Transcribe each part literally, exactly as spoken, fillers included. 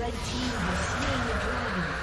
Red team has slain the dragon.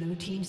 Blue team's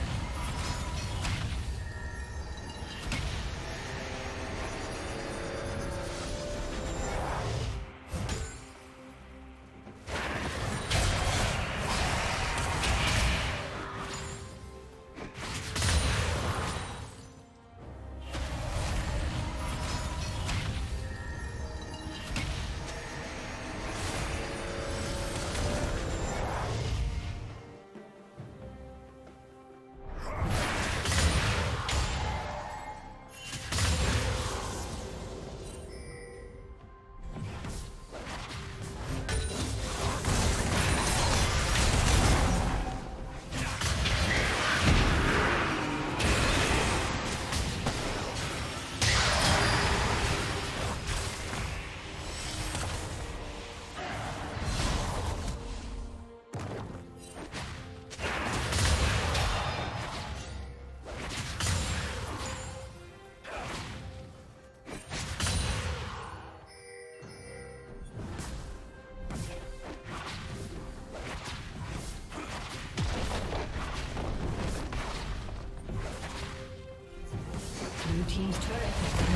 Team's turret has been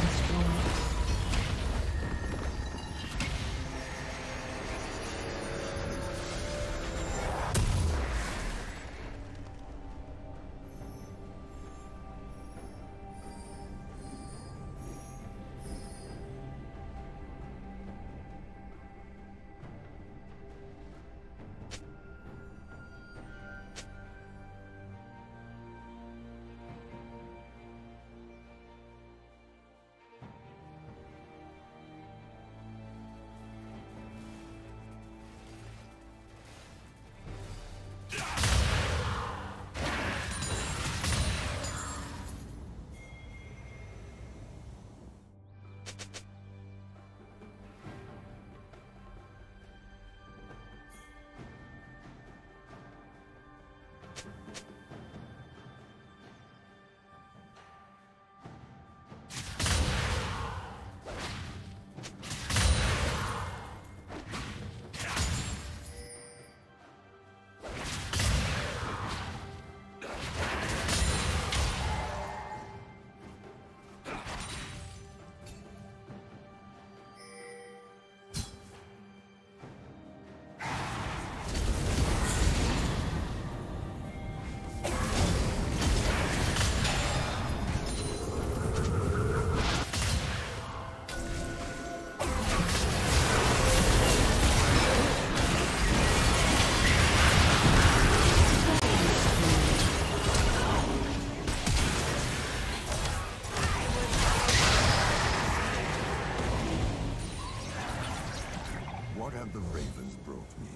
the ravens brought me.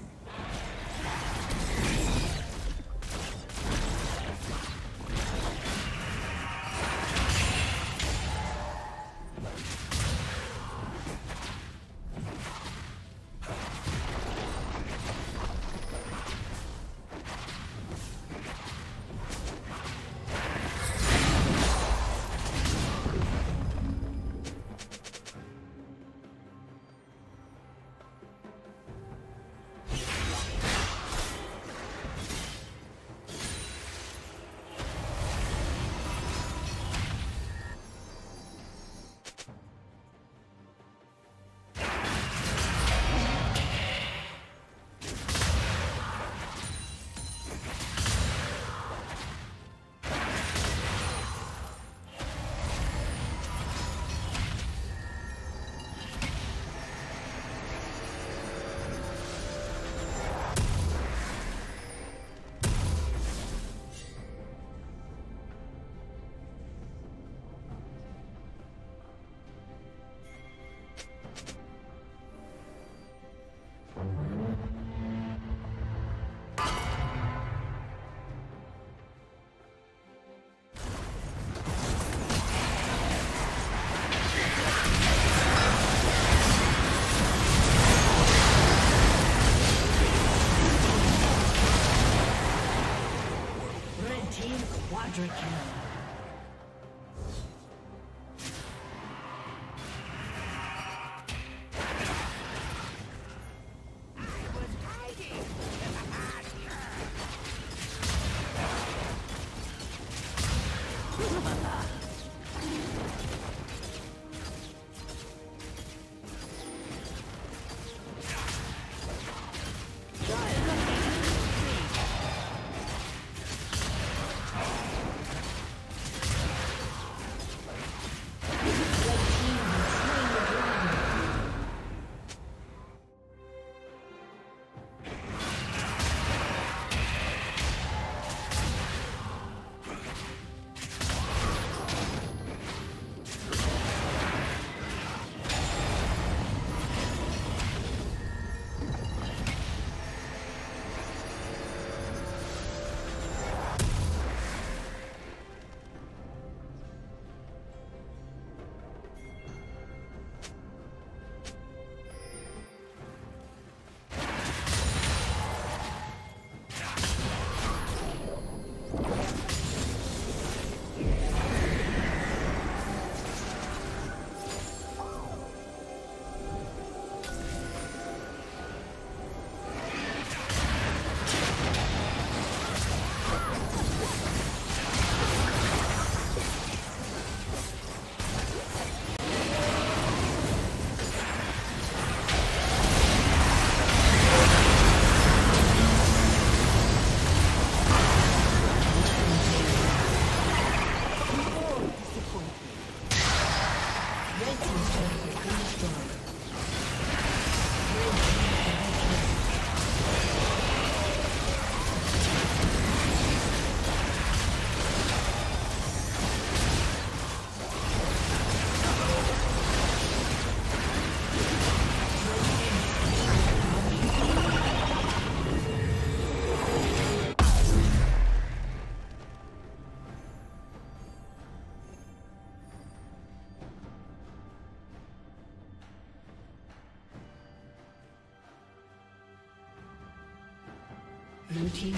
Quadra-kill. I was hiding in the pasture. Blue team's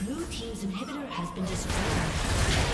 Blue team's inhibitor has been destroyed.